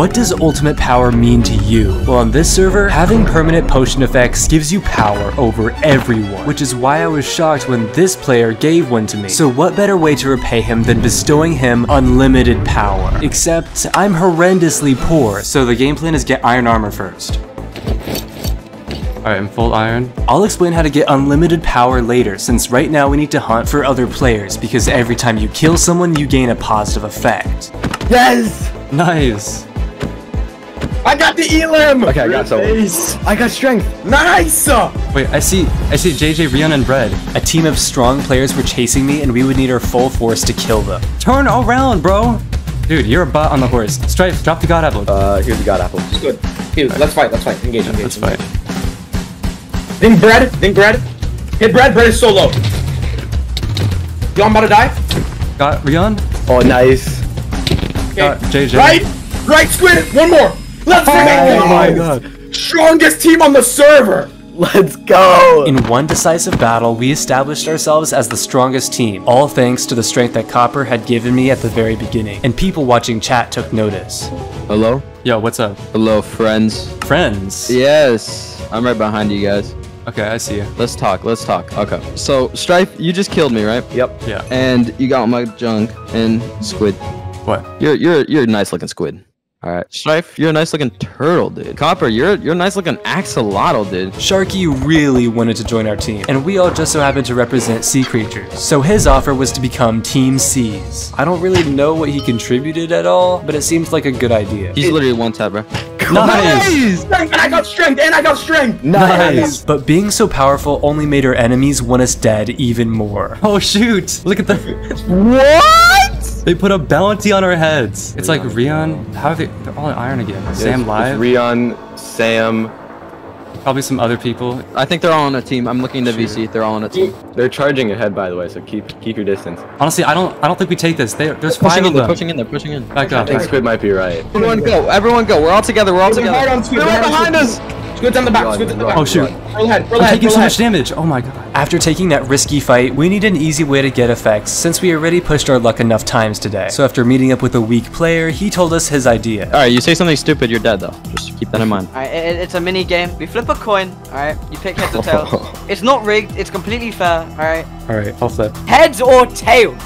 What does ultimate power mean to you? Well, on this server, having permanent potion effects gives you power over everyone, which is why I was shocked when this player gave one to me. So what better way to repay him than bestowing him unlimited power? Except I'm horrendously poor, so the game plan is get iron armor first. Alright, I'm full iron. I'll explain how to get unlimited power later, since right now we need to hunt for other players, because every time you kill someone, you gain a positive effect. Yes! Nice! I got the Elim! Okay, I got someone. I got strength. Nice! Wait, I see JJ, Rion, and Bread. A team of strong players were chasing me, and we would need our full force to kill them. Turn around, bro! Dude, you're a bot on the horse. Strife, drop the god apple. Here's the god apple. Good. Here, right. Let's fight. Engage, yeah, engage. Let's fight. Then bread. Hit bread. Bread is so low. Yo, I'm about to die. Got Rion. Oh, nice. Got JJ. Right, Squid. One more. Let's go. Oh my god. Strongest team on the server. Let's go! In one decisive battle, we established ourselves as the strongest team, all thanks to the strength that Copper had given me at the very beginning, and people watching chat took notice. Hello? Yo, what's up? Hello, friends. Friends? Yes. I'm right behind you guys. Okay, I see you. Let's talk. Okay. So, Strife, you just killed me, right? Yep. Yeah. And you got my junk and Squid. What? You're a nice-looking squid. All right, Strife, you're a nice-looking turtle, dude. Copper, you're a nice-looking axolotl, dude. Sharky really wanted to join our team, and we all just so happened to represent sea creatures. So his offer was to become Team Seas. I don't really know what he contributed at all, but it seems like a good idea. He's literally one tap, bro. Nice! And I got strength! Nice! But being so powerful only made our enemies want us dead even more. Oh, shoot! Look at the... What? They put a bounty on our heads. It's like Rion. How are they? They're all in iron again. Yeah, Sam Live. Rion, Sam. Probably some other people. I think they're all on a team. I'm looking at the VC. They're all on a team. They're charging ahead, by the way. So keep your distance. Honestly, I don't think we take this. There's five of them. They're pushing in. Back up. I think Squid might be right. Everyone go. We're all together. They're behind us. Squid's on the back. Oh shoot! Roll ahead. I'm taking so much damage. Oh my god! After taking that risky fight, we need an easy way to get effects since we already pushed our luck enough times today. So after meeting up with a weak player, he told us his idea. All right, you say something stupid, you're dead though. Just keep that in mind. All right, it's a mini game. We flip a coin. All right, you pick heads or tails. It's not rigged. It's completely fair. All right. All right, I'll flip. Heads or tails?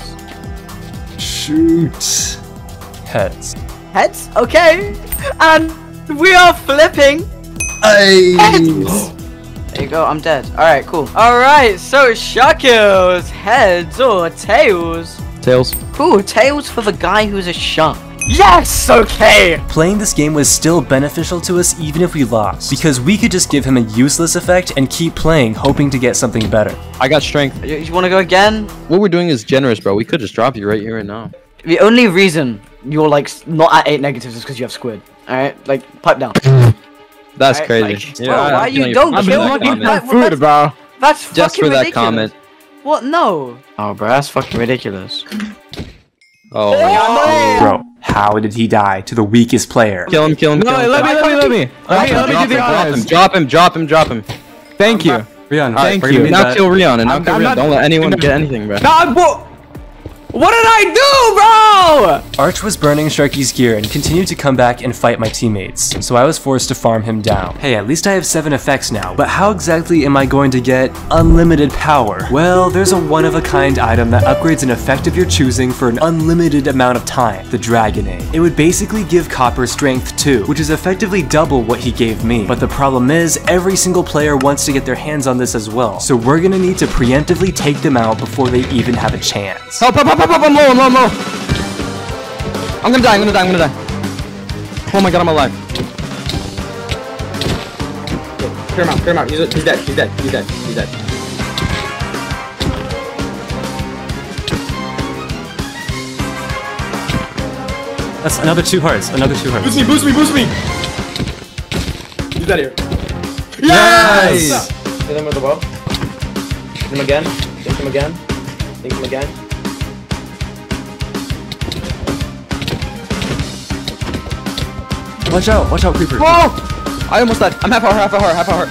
Shoot! Heads. Heads. Okay. And we are flipping. Heads. There you go, I'm dead. Alright, cool. Alright, so Sharkilz, heads or tails? Tails. Cool, tails for the guy who's a shark. Yes! Okay! Playing this game was still beneficial to us even if we lost, because we could just give him a useless effect and keep playing, hoping to get something better. I got strength. You wanna go again? What we're doing is generous, bro. We could just drop you right here and now. The only reason you're like not at 8 negatives is because you have Squid. Alright? Like, pipe down. That's right, crazy. Like, yeah, why you don't kill me? Food, bro. That's just fucking ridiculous. Just for that comment. What? No. Oh, bro, that's fucking ridiculous. Oh, bro, how did he die to the weakest player? Kill him. No, let me. Let me drop him. Thank you, Rion. Thank you. Now kill Rion and not kill Rion. Don't let anyone get anything, bro. No, what did I do, bro? Arch was burning Sharky's gear and continued to come back and fight my teammates, so I was forced to farm him down. Hey, at least I have 7 effects now, but how exactly am I going to get unlimited power? Well, there's a one-of-a-kind item that upgrades an effect of your choosing for an unlimited amount of time, the Dragon Egg. It would basically give Copper strength too, which is effectively double what he gave me, but the problem is every single player wants to get their hands on this as well, so we're gonna need to preemptively take them out before they even have a chance. Help! I'm low. I'm gonna die. Oh my god, I'm alive. Clear him out. He's dead. That's another 2 hearts, Boost me. He's dead here. Yes! Hit him with the ball. Hit him again. Watch out, creeper. Whoa! I almost died. I'm half hour.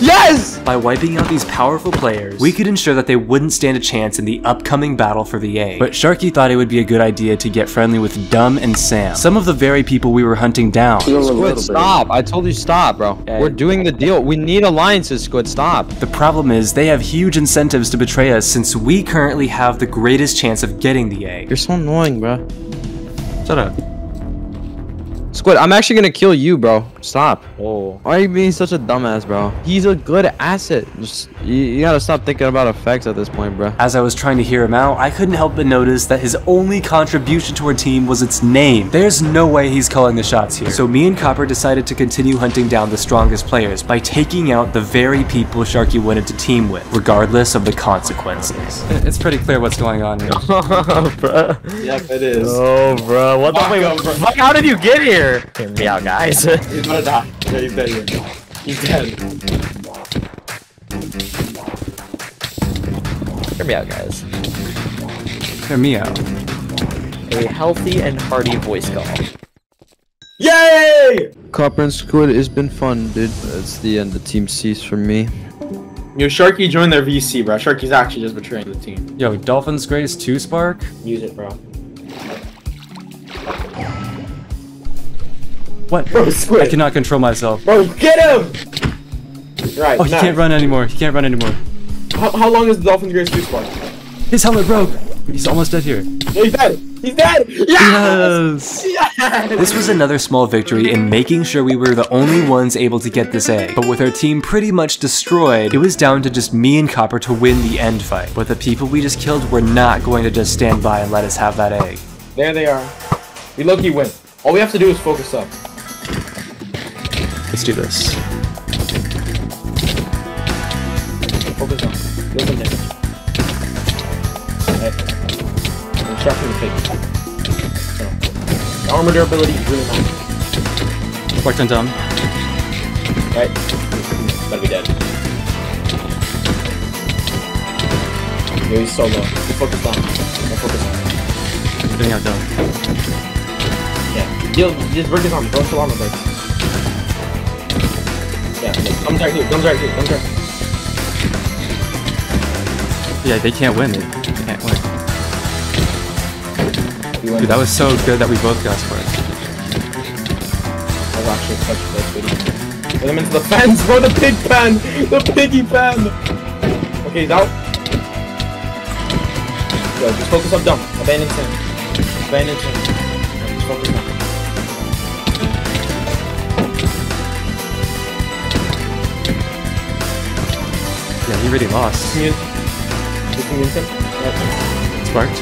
Yes! by wiping out these powerful players, we could ensure that they wouldn't stand a chance in the upcoming battle for the egg. But Sharky thought it would be a good idea to get friendly with Dumb and Sam, some of the very people we were hunting down. Squid, stop! I told you stop, bro. Egg. We're doing the deal. We need alliances, Squid, stop. The problem is, they have huge incentives to betray us since we currently have the greatest chance of getting the egg. You're so annoying, bro. Shut up. Squid, I'm actually gonna kill you, bro. Stop. Oh. Why are you being such a dumbass, bro? He's a good asset. Just, you gotta stop thinking about effects at this point, bro. As I was trying to hear him out, I couldn't help but notice that his only contribution to our team was its name. There's no way he's calling the shots here. So me and Copper decided to continue hunting down the strongest players by taking out the very people Sharky wanted to team with, regardless of the consequences. It's pretty clear what's going on here. Oh, bro. Yep, it is. Oh, bro. What the fuck? How did you get here? Hear me out, guys. He's gonna die. Yeah, he's dead. He's dead. Hear me out, guys. Hear me out. A healthy and hearty voice call. Yay! Copper and Squid, it's been fun, dude. That's the end of Team Seas for me. Yo, Sharky joined their VC, bro. Sharky's actually just betraying the team. Yo, Dolphin's Grace 2 Spark? Use it, bro. What? Bro, Squid. I cannot control myself. Bro, get him! Right, oh, he can't run anymore. He can't run anymore. How long is the Dolphin Grace 2 Spark? His helmet broke. He's almost dead here. No, he's dead. He's dead! Yes! Yes! Yes! This was another small victory in making sure we were the only ones able to get this egg. But with our team pretty much destroyed, it was down to just me and Copper to win the end fight. But the people we just killed were not going to just stand by and let us have that egg. There they are. We low-key win. All we have to do is focus up. Let's do this. Focus on. Do some damage. Okay. I'm sharpening the pig. The armor durability is really nice. Worked on Tom. Right. Gotta be dead. Yo, he's so low. Just focus on. Don't focus on. Getting out though. Yeah. Deal. Just work his armor. Don't kill armor breaks. Yeah, comes right here, comes right here, comes right here. Yeah, they can't win, they can't win. Dude, that was so good that we both got squared. I was actually such a good video. Get him into the fence, bro, the pig pen! The piggy pen! Okay, he's out. Yo, just focus up, dumb. Abandon him. Abandon him. Just focus up. Yeah, he really lost. Mute. Yep. Sparked.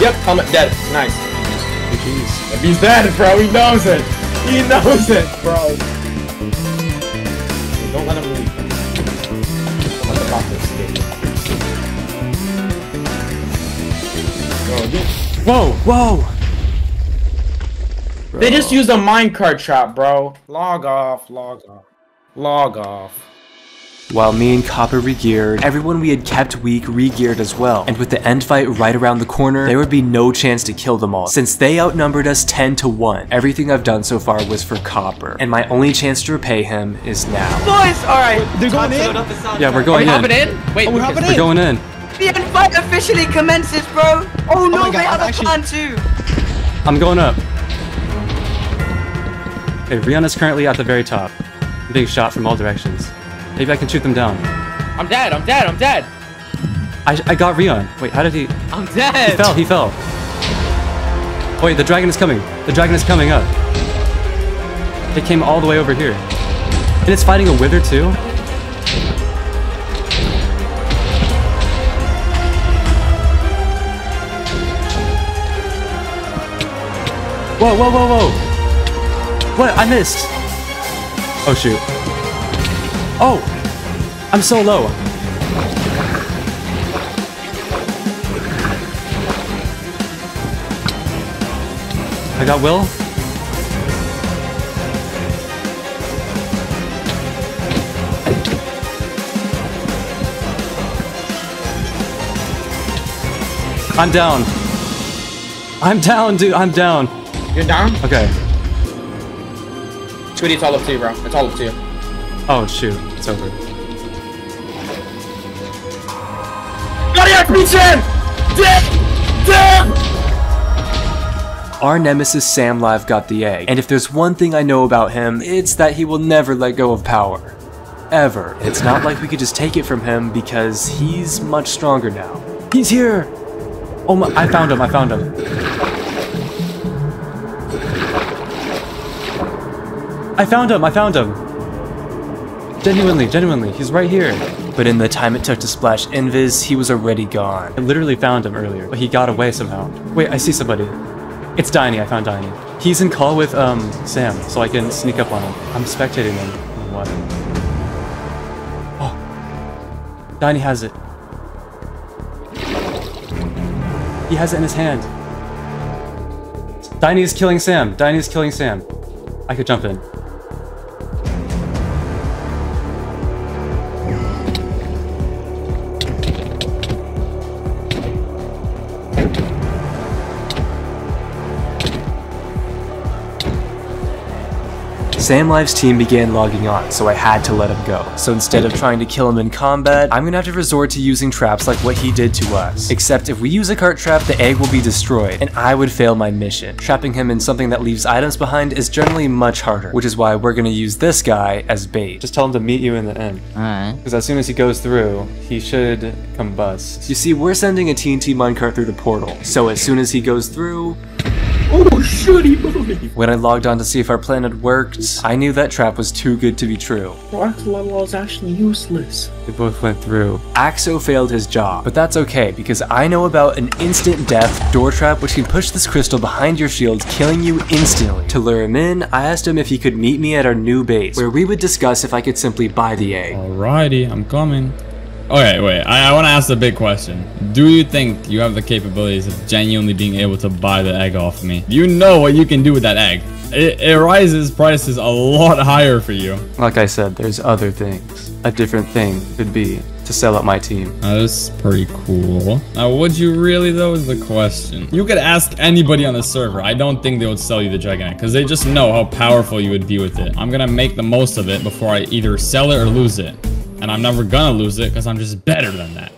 Yep, helmet dead. Nice. Jeez. If he's dead, bro, he knows it. He knows it, bro. Don't let him leave. Don't let the doctor escape. Bro, whoa, whoa. Bro. They just used a minecart trap, bro. Log off, log off. Log off. While me and Copper re-geared, everyone we had kept weak re-geared as well. And with the end fight right around the corner, there would be no chance to kill them all, since they outnumbered us 10-1. Everything I've done so far was for Copper, and my only chance to repay him is now. Boys! Alright! They're going in? Yeah, we're going in. Are we hopping in? Wait, we're hopping in? We're going in. The end fight officially commences, bro! Oh no, they have a plan too! I'm going up. Okay, Rihanna's currently at the very top. Being shot from all directions. Maybe I can shoot them down. I'm dead, I'm dead, I'm dead! I got Rion. Wait, how did he... I'm dead! He fell, he fell. Wait, the dragon is coming. The dragon is coming up. It came all the way over here. And it's fighting a wither too? Whoa, whoa, whoa, whoa! What? I missed! Oh shoot. Oh! I'm so low. I got Will. I'm down. I'm down, dude. I'm down. You're down? Okay. Squid, it's all up to you, bro. It's all up to you. Oh shoot, it's over. Got it, P-Chan! Damn! Our nemesis Sam Life got the egg, and if there's one thing I know about him, it's that he will never let go of power. Ever. It's not like we could just take it from him because he's much stronger now. He's here! Oh my, I found him, I found him. I found him, I found him! Genuinely, he's right here. But in the time it took to splash Invis, he was already gone. I literally found him earlier, but he got away somehow. Wait, I see somebody. It's Dainy, I found Dainy. He's in call with, Sam, so I can sneak up on him. I'm spectating him. What? Oh. Dainy has it. He has it in his hand. Dainy is killing Sam. Dainy is killing Sam. I could jump in. Sam Life's team began logging on, so I had to let him go. So instead of trying to kill him in combat, I'm gonna have to resort to using traps like what he did to us. Except if we use a cart trap, the egg will be destroyed, and I would fail my mission. Trapping him in something that leaves items behind is generally much harder, which is why we're gonna use this guy as bait. Just tell him to meet you in the end. Alright. Because as soon as he goes through, he should combust. You see, we're sending a TNT minecart through the portal, so as soon as he goes through... Oh shit, he moved me! When I logged on to see if our plan had worked, I knew that trap was too good to be true. Our axolotl is actually useless. They both went through. Axo failed his job, but that's okay because I know about an instant death door trap which can push this crystal behind your shield, killing you instantly. To lure him in, I asked him if he could meet me at our new base, where we would discuss if I could simply buy the egg. Alrighty, I'm coming. Okay, wait, I want to ask the big question. Do you think you have the capabilities of genuinely being able to buy the egg off me? You know what you can do with that egg. It rises prices a lot higher for you. Like I said, there's other things. A different thing could be to sell out my team. That's pretty cool. Now, would you really though is the question. You could ask anybody on the server. I don't think they would sell you the Dragon Egg because they just know how powerful you would be with it. I'm going to make the most of it before I either sell it or lose it. And I'm never gonna lose it because I'm just better than that.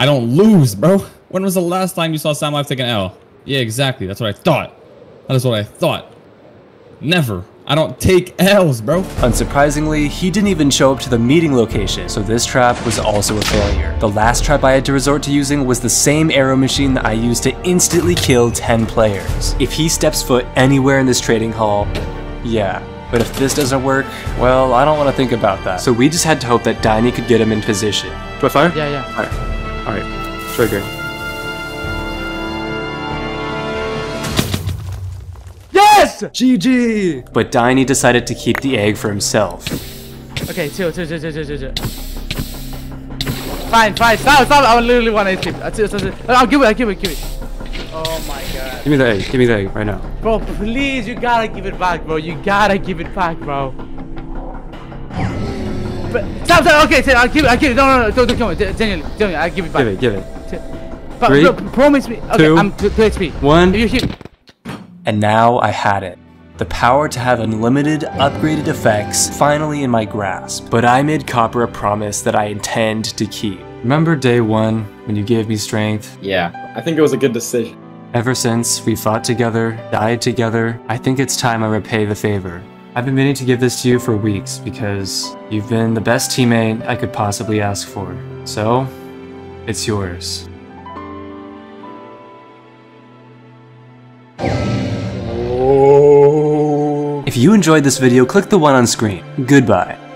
I don't lose, bro. When was the last time you saw Sam Life take an L? Yeah, exactly. That's what I thought. That is what I thought. Never. I don't take L's, bro. Unsurprisingly, he didn't even show up to the meeting location, so this trap was also a failure. The last trap I had to resort to using was the same arrow machine that I used to instantly kill 10 players. If he steps foot anywhere in this trading hall, yeah. But if this doesn't work, well, I don't want to think about that. So we just had to hope that Dainy could get him in position. Do I fire? Yeah, yeah. Fire. Alright. Trigger. Yes! GG! But Dainy decided to keep the egg for himself. Okay, chill. Fine. Stop. I literally want to sleep. I'll give it. Oh my god. Give me the egg right now. Bro, please, you gotta give it back, bro. But, stop, okay, I'll give it. No, don't kill me. Genuinely, I'll give it back. Give it. But, bro, promise me. Okay, I'm 2 HP. 1. And now I had it. The power to have unlimited, upgraded effects finally in my grasp. But I made Copper a promise that I intend to keep. Remember day 1 when you gave me strength? Yeah, I think it was a good decision. Ever since, we fought together, died together. I think it's time I repay the favor. I've been meaning to give this to you for weeks because you've been the best teammate I could possibly ask for. So, it's yours. If you enjoyed this video, click the one on screen. Goodbye.